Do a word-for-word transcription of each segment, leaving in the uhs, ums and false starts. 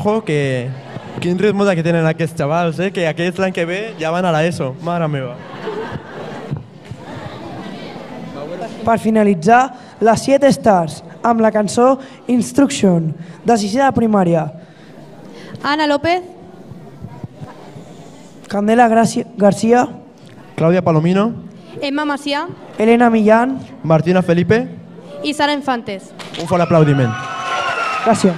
ojo, que qué ritmo que tienen aquellos chavales, eh, que aquellos plan que ve ya van a la ESO, mare meva. Per finalitzar, les siete stars, amb la cançó Instruction, de sisè de primària. Ana López. Candela García. Claudia Palomino. Emma Macía. Elena Millán. Martina Felipe. I Sara Infantes. Un fort aplaudiment. Gràcies.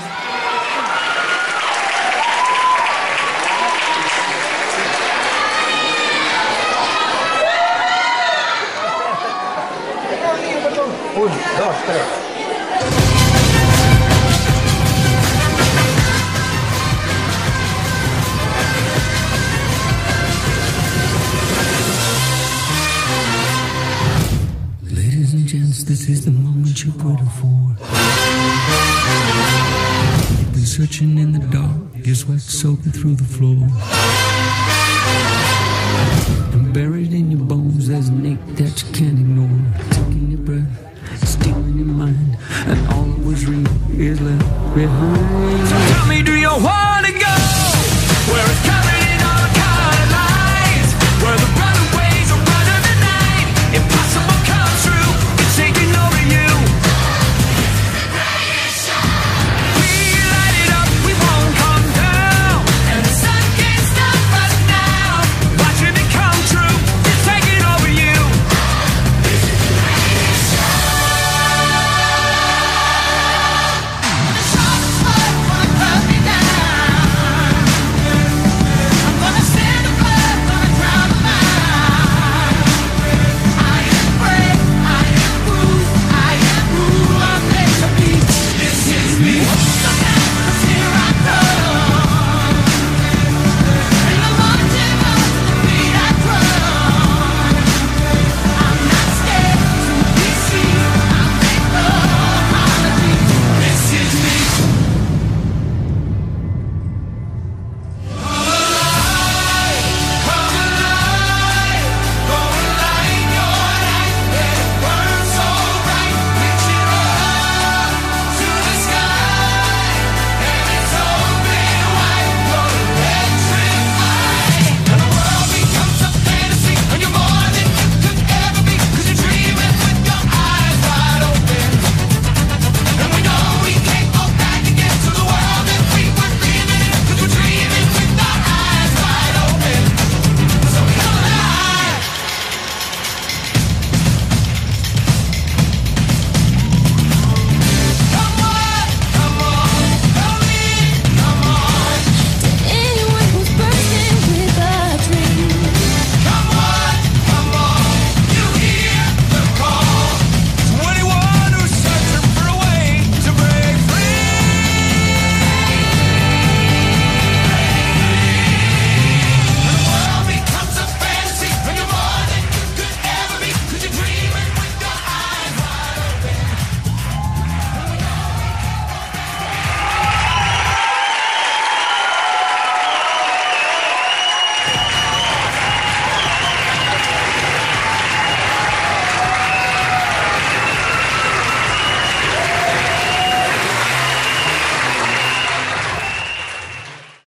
This is the moment you've waited for. You've been searching in the dark, your sweat soaking through the floor. And buried in your bones, there's an ache that you can't ignore. Taking your breath, stealing your mind, and all that was real is left behind. So tell me, do you want?